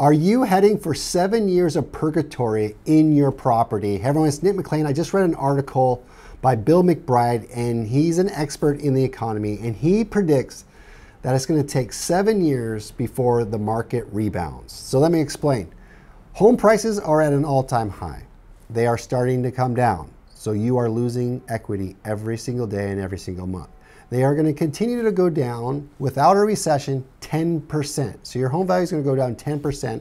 Are you heading for 7 years of purgatory in your property? Hey everyone, it's Nate McClain. I just read an article by Bill McBride, and he's an expert in the economy, and he predicts that it's going to take 7 years before the market rebounds. So let me explain. Home prices are at an all-time high. They are starting to come down. So you are losing equity every single day and every single month. They are going to continue to go down without a recession 10%. So your home value is going to go down 10%,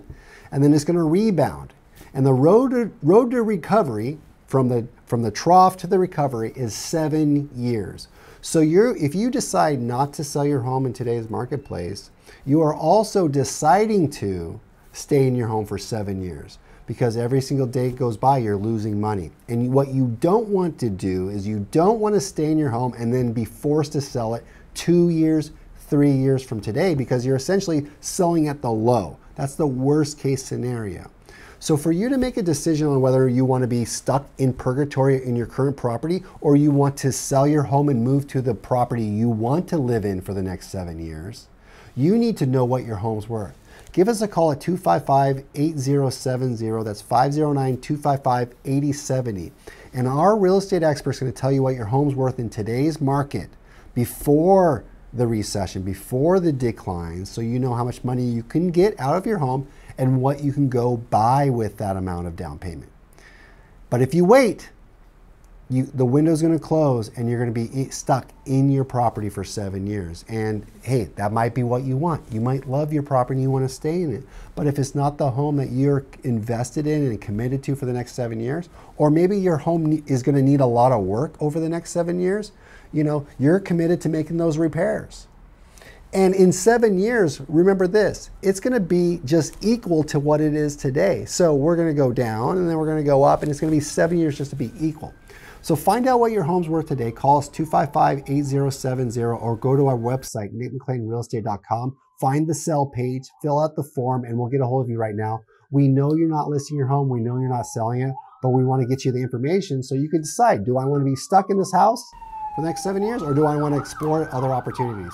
and then it's going to rebound. And the road to recovery from the trough to the recovery is 7 years. So if you decide not to sell your home in today's marketplace, you are also deciding to stay in your home for 7 years, because every single day goes by, you're losing money. And what you don't want to do is you don't want to stay in your home and then be forced to sell it 2 years, 3 years from today, because you're essentially selling at the low. That's the worst case scenario. So for you to make a decision on whether you want to be stuck in purgatory in your current property, or you want to sell your home and move to the property you want to live in for the next 7 years, you need to know what your home's worth. Give us a call at 255-8070. That's 509-255-8070. And our real estate expert's going to tell you what your home's worth in today's market before the recession, before the decline, so you know how much money you can get out of your home and what you can go buy with that amount of down payment. But if you wait, the window's going to close and you're going to be stuck in your property for 7 years. And hey, that might be what you want. You might love your property and you want to stay in it. But if it's not the home that you're invested in and committed to for the next 7 years, or maybe your home is going to need a lot of work over the next 7 years, you know, you're committed to making those repairs. And in 7 years, remember this, it's going to be just equal to what it is today. So we're going to go down and then we're going to go up, and it's going to be 7 years just to be equal. So find out what your home's worth today. Call us 255-8070 or go to our website, natemcclaintrealestate.com. Find the sell page, fill out the form, and we'll get a hold of you right now. We know you're not listing your home. We know you're not selling it, but we want to get you the information so you can decide, do I want to be stuck in this house for the next 7 years, or do I want to explore other opportunities?